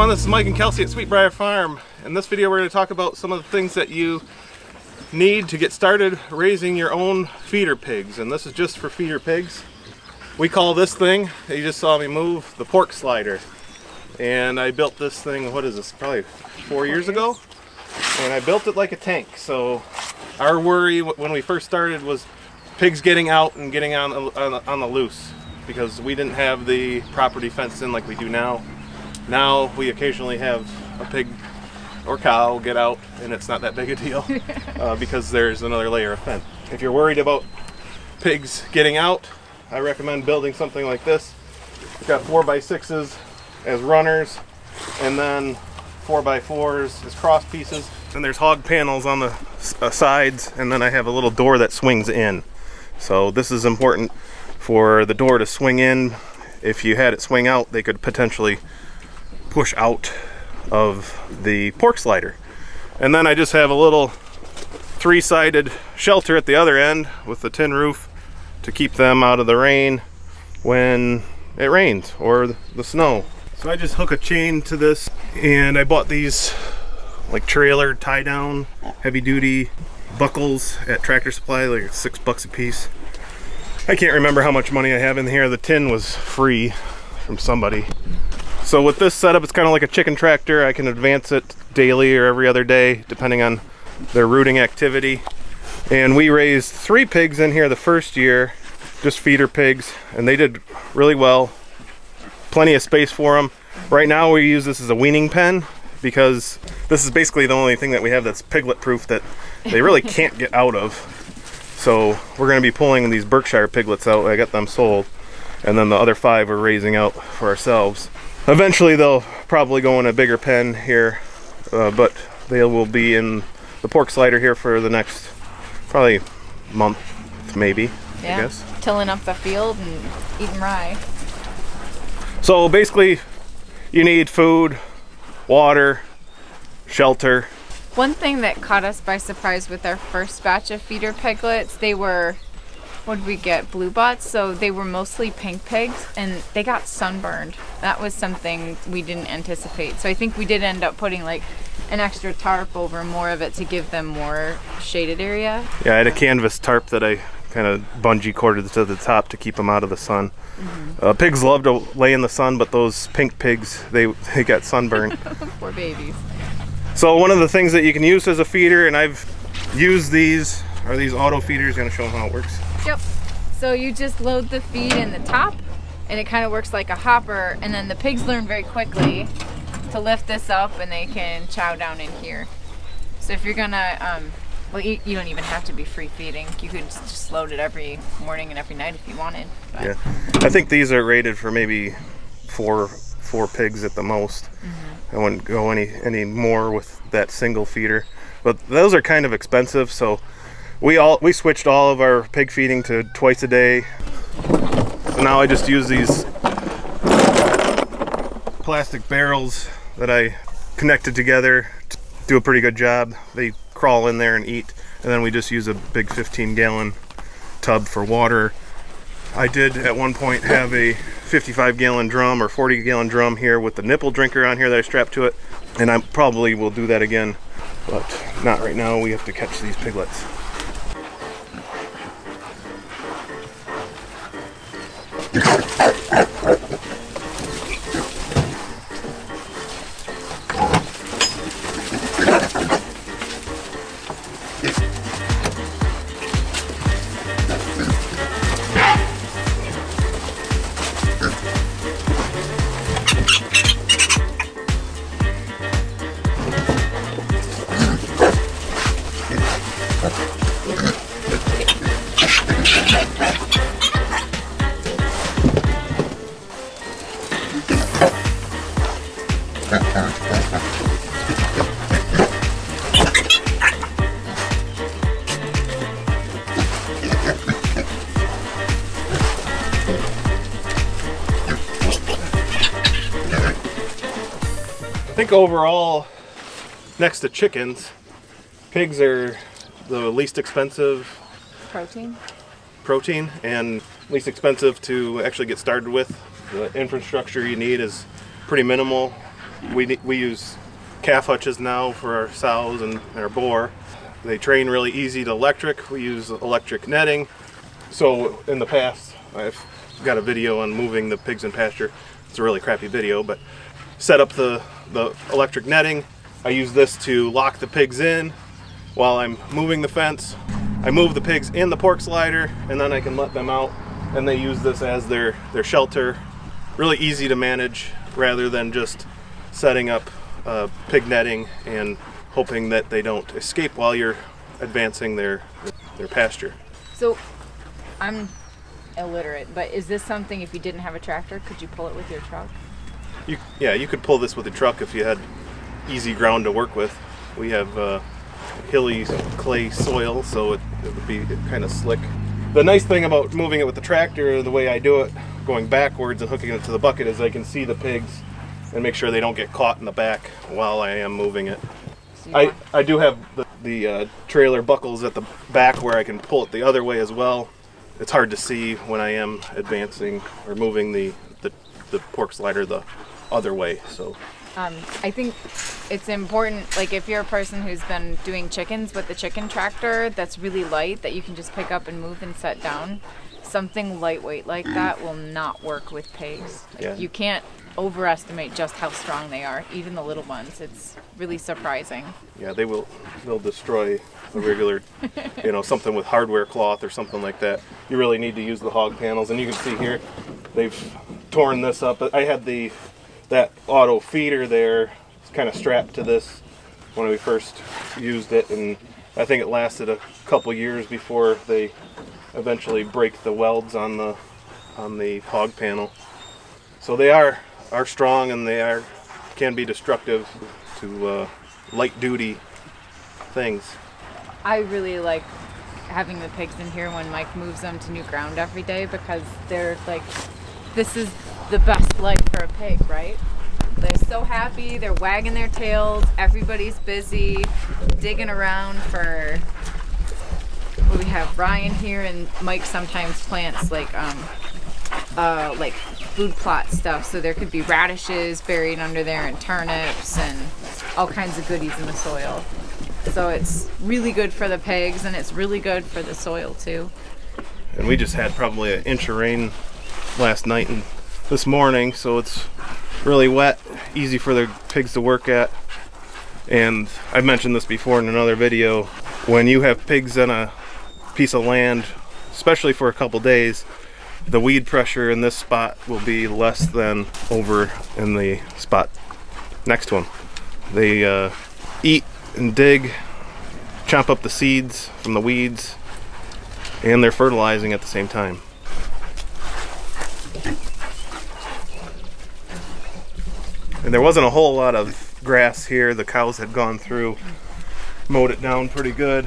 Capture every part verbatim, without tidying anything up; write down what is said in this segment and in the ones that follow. everyone, this is Mike and Kelsey at Sweet Briar Farm. In this video we're going to talk about some of the things that you need to get started raising your own feeder pigs, and this is just for feeder pigs. We call this thing, you just saw me move, the pork slider. And I built this thing, what is this, probably four years ago? And I built it like a tank, so our worry when we first started was pigs getting out and getting on the, on the, on the loose, because we didn't have the property fenced in like we do now. Now we occasionally have a pig or cow get out and it's not that big a deal uh, because there's another layer of fence. If you're worried about pigs getting out, I recommend building something like this. We've got four by sixes as runners and then four by fours as cross pieces. And there's hog panels on the uh, sides, and then I have a little door that swings in. So this is important for the door to swing in. If you had it swing out, they could potentially push out of the pork slider. And then I just have a little three-sided shelter at the other end with the tin roof to keep them out of the rain when it rains or the snow. So I just hook a chain to this, and I bought these like trailer tie-down heavy-duty buckles at Tractor Supply, like six bucks a piece. I can't remember how much money I have in here. The tin was free from somebody. So with this setup, it's kind of like a chicken tractor. I can advance it daily or every other day, depending on their rooting activity. And we raised three pigs in here the first year, just feeder pigs, and they did really well. Plenty of space for them. Right now we use this as a weaning pen, because this is basically the only thing that we have that's piglet proof that they really can't get out of. So we're gonna be pulling these Berkshire piglets out. I got them sold. And then the other five we're raising out for ourselves. Eventually they'll probably go in a bigger pen here, uh, but they will be in the pork slider here for the next probably month, maybe, yeah, I guess. Tilling up the field and eating rye. So basically you need food, water, shelter. One thing that caught us by surprise with our first batch of feeder piglets, they were, what did we get, blue bots? So they were mostly pink pigs, and they got sunburned. That was something we didn't anticipate. So I think we did end up putting like an extra tarp over more of it to give them more shaded area. Yeah, I had a canvas tarp that I kind of bungee corded to the top to keep them out of the sun. Mm-hmm. uh, pigs love to lay in the sun, but those pink pigs, they, they got sunburned. Poor babies. So one of the things that you can use as a feeder, and I've used these, are these auto feeders. Going to show them how it works. Yep. So you just load the feed in the top, and it kind of works like a hopper, and then the pigs learn very quickly to lift this up, and they can chow down in here. So if you're going to... Um, Well, you, you don't even have to be free feeding. You could just load it every morning and every night if you wanted. But. Yeah, I think these are rated for maybe four four pigs at the most. Mm-hmm. I wouldn't go any any more with that single feeder. But those are kind of expensive, so we all we switched all of our pig feeding to twice a day. So now I just use these plastic barrels that I connected together to do a pretty good job. They crawl in there and eat, and then we just use a big fifteen gallon tub for water. I did at one point have a fifty-five gallon drum or forty gallon drum here with the nipple drinker on here that I strapped to it, and I probably will do that again, but not right now. We have to catch these piglets. I think overall, next to chickens, pigs are the least expensive protein protein and least expensive to actually get started with. The infrastructure you need is pretty minimal. we, we use calf hutches now for our sows and our boar. They train really easy to electric. We use electric netting. So in the past, I've got a video on moving the pigs in pasture. It's a really crappy video, but set up the, the electric netting. I use this to lock the pigs in while I'm moving the fence. I move the pigs in the pork slider, and then I can let them out, and they use this as their, their shelter. Really easy to manage rather than just setting up uh, pig netting and hoping that they don't escape while you're advancing their their pasture. So I'm illiterate, but is this something, if you didn't have a tractor, could you pull it with your truck? You, yeah, you could pull this with a truck if you had easy ground to work with. We have uh, hilly clay soil, so it, it would be kind of slick. The nice thing about moving it with the tractor, the way I do it, going backwards and hooking it to the bucket, is I can see the pigs and make sure they don't get caught in the back while I am moving it. So I, I do have the, the uh, trailer buckles at the back where I can pull it the other way as well. It's hard to see when I am advancing or moving the, the, the pork slider the other way. So um, I think it's important, like if you're a person who's been doing chickens with the chicken tractor that's really light, that you can just pick up and move and set down, something lightweight like that will not work with pigs. Like, yeah. You can't overestimate just how strong they are, even the little ones. It's really surprising. Yeah, they will they'll destroy a regular, you know, something with hardware cloth or something like that. You really need to use the hog panels, and you can see here they've torn this up. I had the that auto feeder there, it's kind of strapped to this when we first used it, and I think it lasted a couple years before they eventually break the welds on the on the hog panel. So they are are strong, and they are can be destructive to uh, light duty things. I really like having the pigs in here when Mike moves them to new ground every day, because they're like, this is the best life for a pig, right? They're so happy, they're wagging their tails, everybody's busy digging around for. We have Ryan here, and Mike sometimes plants like um, uh, like food plot stuff, so there could be radishes buried under there and turnips and all kinds of goodies in the soil. So it's really good for the pigs, and it's really good for the soil too. And we just had probably an inch of rain last night and this morning, so it's really wet, easy for the pigs to work at. And I've mentioned this before in another video, when you have pigs in a piece of land, especially for a couple days, the weed pressure in this spot will be less than over in the spot next to them. They uh, eat and dig, chop up the seeds from the weeds, and they're fertilizing at the same time. And there wasn't a whole lot of grass here. The cows had gone through, mowed it down pretty good.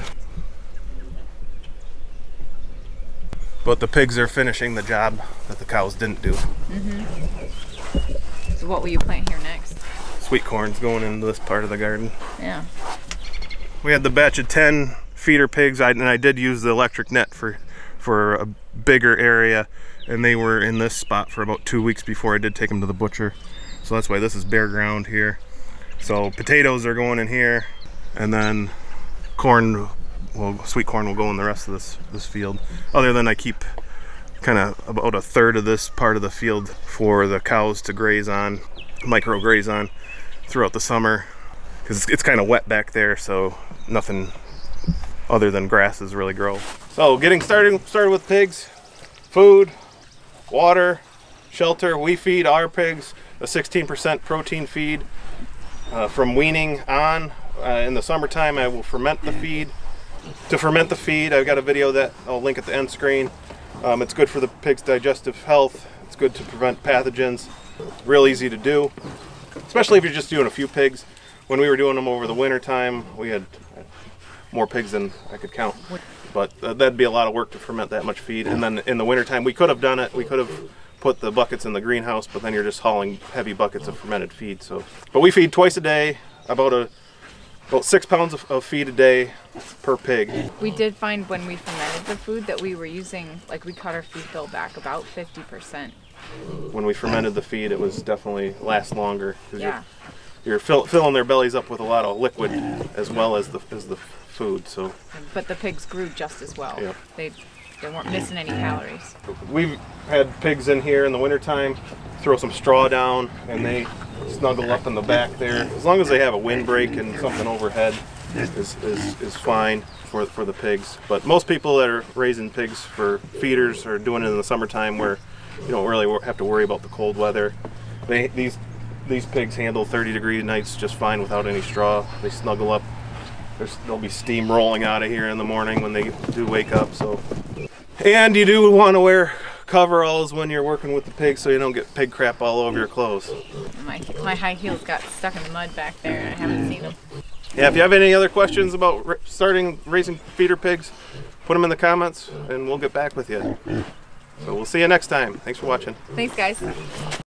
But the pigs are finishing the job that the cows didn't do. Mm-hmm. So what will you plant here next? Sweet corn's going into this part of the garden. Yeah. We had the batch of ten feeder pigs, and I did use the electric net for, for a bigger area, and they were in this spot for about two weeks before I did take them to the butcher. So that's why this is bare ground here. So potatoes are going in here, and then corn, well, sweet corn will go in the rest of this this field. Other than I keep kind of about a third of this part of the field for the cows to graze on, micro graze on throughout the summer, because it's, it's kind of wet back there, so nothing other than grasses really grow. So getting started started with pigs, food, water, shelter. We feed our pigs a sixteen percent protein feed uh, from weaning on. Uh, in the summertime, I will ferment the feed. To ferment the feed, I've got a video that I'll link at the end screen. Um, it's good for the pig's digestive health. It's good to prevent pathogens. Real easy to do, especially if you're just doing a few pigs. When we were doing them over the winter time, we had more pigs than I could count. But uh, that'd be a lot of work to ferment that much feed. And then in the winter time, we could have done it. We could have put the buckets in the greenhouse, but then you're just hauling heavy buckets of fermented feed. So, but we feed twice a day, about a About six pounds of, of feed a day per pig. We did find when we fermented the food that we were using, like we cut our feed bill back about fifty percent. When we fermented the feed, it was definitely lasts longer. Yeah. you're fill, filling their bellies up with a lot of liquid as well as the as the food. So, but the pigs grew just as well. Yeah. They they weren't missing any calories. We've had pigs in here in the wintertime, throw some straw down, and they snuggle up in the back there. As long as they have a windbreak and something overhead is is, is fine for for the pigs. But most people that are raising pigs for feeders are doing it in the summertime where you don't really have to worry about the cold weather. They these these pigs handle thirty degree nights just fine without any straw. They snuggle up. There's, there'll be steam rolling out of here in the morning when they do wake up. So, and you do want to wear coveralls when you're working with the pigs so you don't get pig crap all over your clothes. My, my high heels got stuck in the mud back there and I haven't seen them. Yeah, if you have any other questions about starting raising feeder pigs, put them in the comments and we'll get back with you. So we'll see you next time. Thanks for watching. Thanks, guys.